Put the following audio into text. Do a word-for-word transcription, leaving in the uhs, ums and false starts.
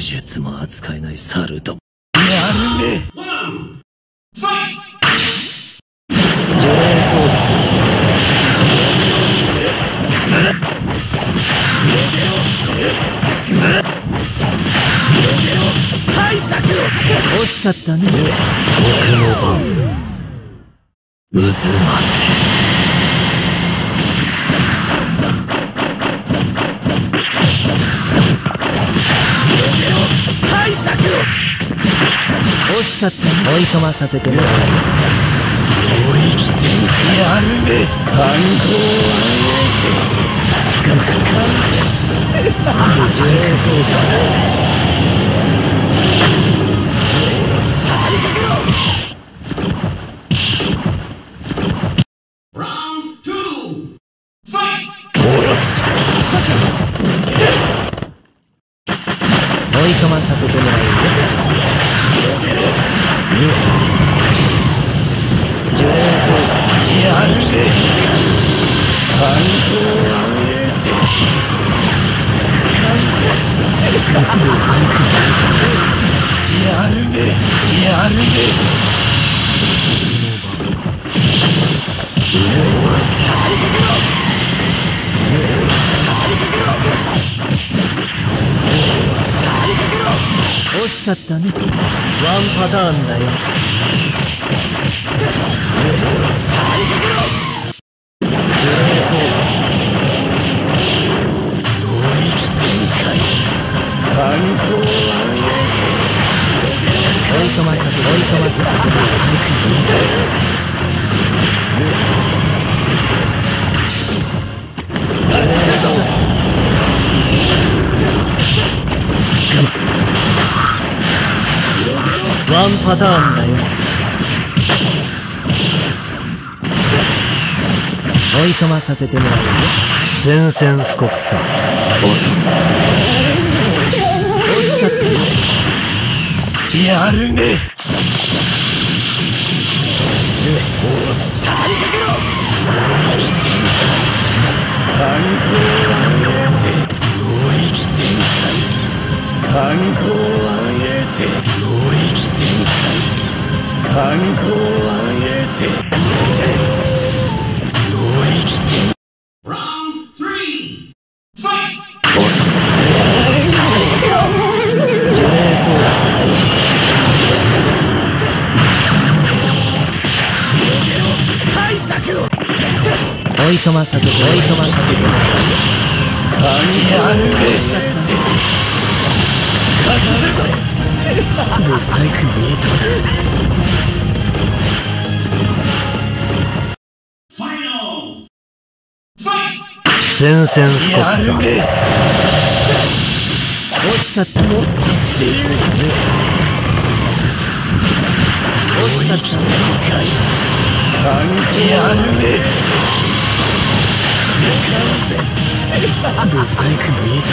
呪術も扱えない猿ども。なんで上演操術惜しかったね。僕の番。渦巻け。対策を。惜しかったね。追い込まさせてもらう。追い切ってやるね。観光は。観光。自衛装だ。追い込まさせてもらう。呪霊操術にやるぜ。観光はやるね。やるね。惜しかったね。ワンパターンだよ。呪霊操術。領域展開。観光は追い込ませて、追い込ませて。呪霊操術。我慢。ワンパターンだよ。追い込まさせてもらうよ。宣戦布告さ。落とす。惜しかった。やるね。観光は見えて。観光は見えて。観光は得て領域展開。ラウンドスリーファイト。落とす。呪霊操術。対策を。追い込まさせて、追い込まさせて。何やるべしかった。勝つぞ。ブサイクビートル。宣戦布告さ。惜しかったね。惜しかったね。関係あるね。ブサイクビート。